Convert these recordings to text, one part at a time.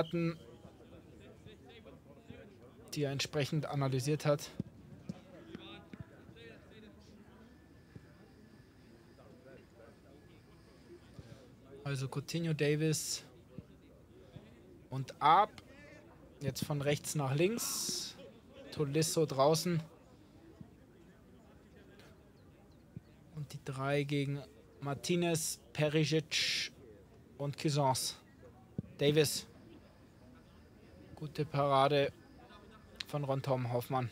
Experten, die er entsprechend analysiert hat. Also Coutinho, Davis und Arp. Jetzt von rechts nach links. Tolisso draußen. Und die drei gegen Martinez, Perisic und Cuisance. Davis. Gute Parade von Ron Tom Hoffmann.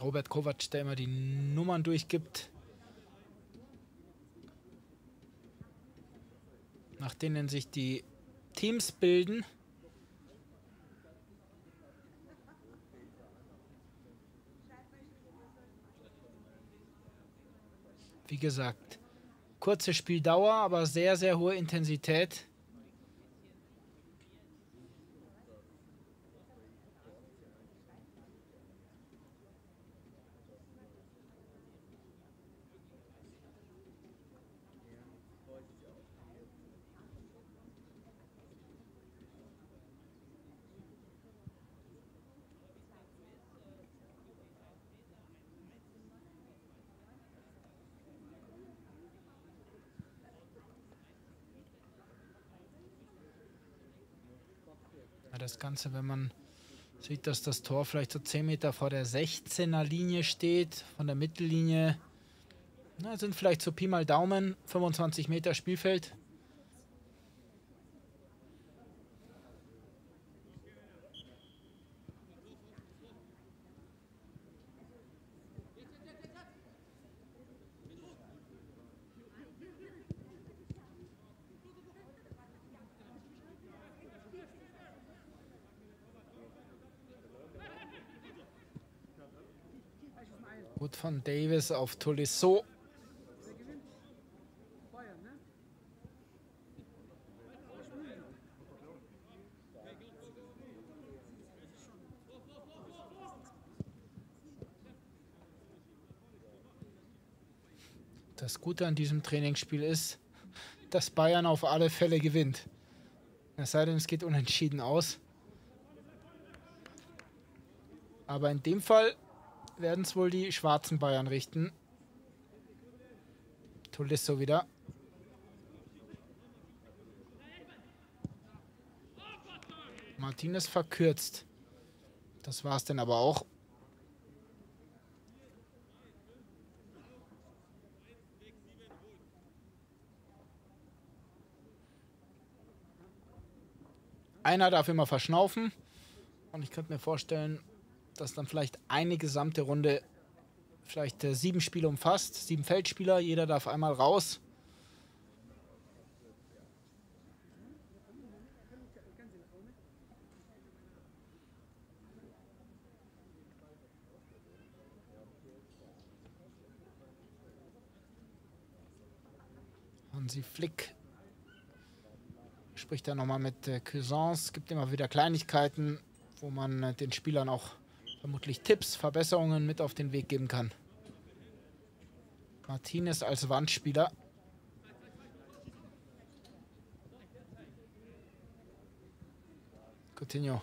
Robert Kovac, der immer die Nummern durchgibt, nach denen sich die Teams bilden. Wie gesagt, kurze Spieldauer, aber sehr, sehr hohe Intensität. Das Ganze, wenn man sieht, dass das Tor vielleicht so 10 Meter vor der 16er Linie steht, von der Mittellinie, na, sind vielleicht so Pi mal Daumen, 25 Meter Spielfeld. Gut von Davis auf Tolisso. Das Gute an diesem Trainingsspiel ist, dass Bayern auf alle Fälle gewinnt. Es sei denn, es geht unentschieden aus. Aber in dem Fall werden es wohl die schwarzen Bayern richten. Tolisso wieder. Martinez verkürzt. Das war's denn aber auch. Einer darf immer verschnaufen. Und ich könnte mir vorstellen, dass dann vielleicht eine gesamte Runde vielleicht 7 Spiele umfasst, 7 Feldspieler, jeder darf einmal raus. Hansi Flick spricht da nochmal mit Cuisance, gibt immer wieder Kleinigkeiten, wo man den Spielern auch vermutlich Tipps, Verbesserungen mit auf den Weg geben kann. Martinez als Wandspieler. Coutinho.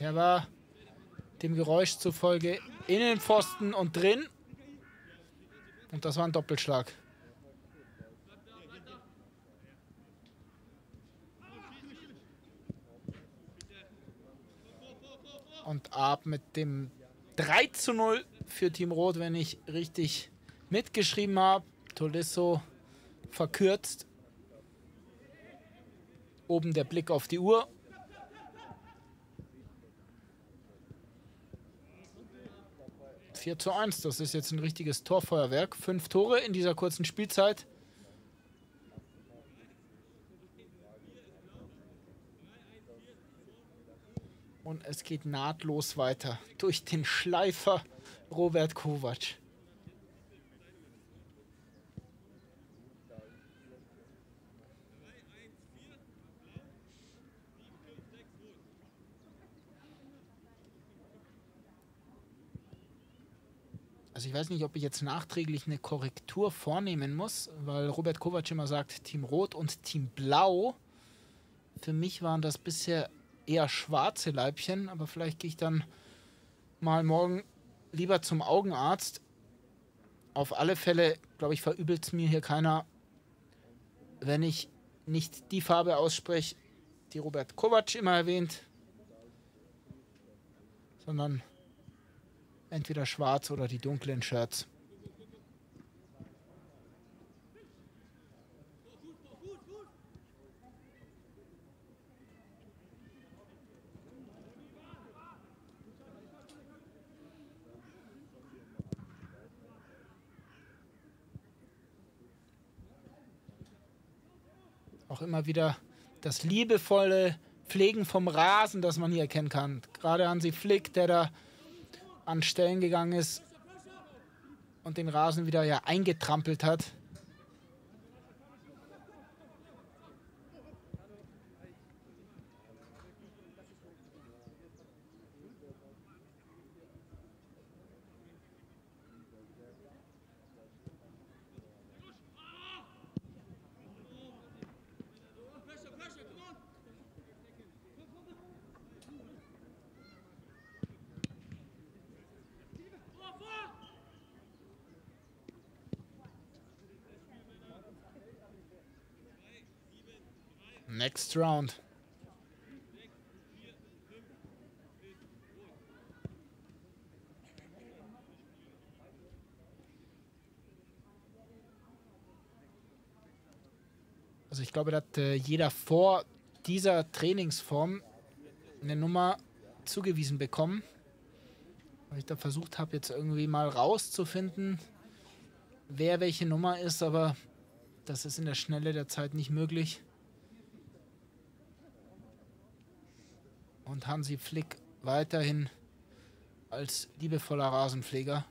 Der war dem Geräusch zufolge in den Pfosten und drin. Und das war ein Doppelschlag. Und ab mit dem 3:0 für Team Rot, wenn ich richtig mitgeschrieben habe. Tolisso verkürzt. Oben der Blick auf die Uhr. (4:1), das ist jetzt ein richtiges Torfeuerwerk. 5 Tore in dieser kurzen Spielzeit. Und es geht nahtlos weiter durch den Schleifer Robert Kovac. Also ich weiß nicht, ob ich jetzt nachträglich eine Korrektur vornehmen muss, weil Robert Kovac immer sagt, Team Rot und Team Blau. Für mich waren das bisher eher schwarze Leibchen, aber vielleicht gehe ich dann mal morgen lieber zum Augenarzt. Auf alle Fälle, glaube ich, verübelt es mir hier keiner, wenn ich nicht die Farbe ausspreche, die Robert Kovac immer erwähnt, sondern entweder schwarz oder die dunklen Shirts. Auch immer wieder das liebevolle Pflegen vom Rasen, das man hier erkennen kann. Gerade Hansi Flick, der da an Stellen gegangen ist und den Rasen wieder ja eingetrampelt hat. Next round. Also ich glaube, da hat jeder vor dieser Trainingsform eine Nummer zugewiesen bekommen. Weil ich da versucht habe, jetzt irgendwie mal rauszufinden, wer welche Nummer ist, aber das ist in der Schnelle der Zeit nicht möglich. Und Hansi Flick weiterhin als liebevoller Rasenpfleger.